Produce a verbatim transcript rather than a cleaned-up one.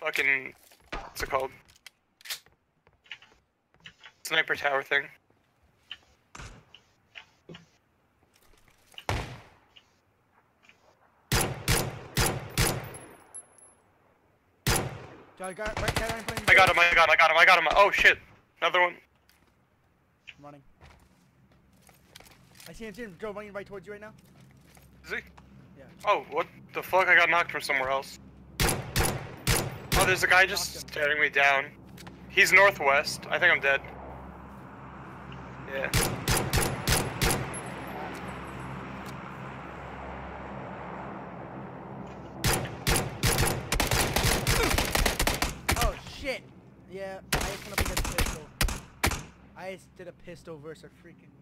fucking, what's it called? Sniper tower thing. I got him, I got him, I got him, I got him. Oh shit, another one. I'm running. I see him, see him, go running right towards you right now. Is he? Yeah. Oh, what the fuck? I got knocked from somewhere else. Oh, there's a guy just staring me down. He's northwest. I think I'm dead. Yeah. Yeah, I just did a pistol. I just did a pistol versus a freaking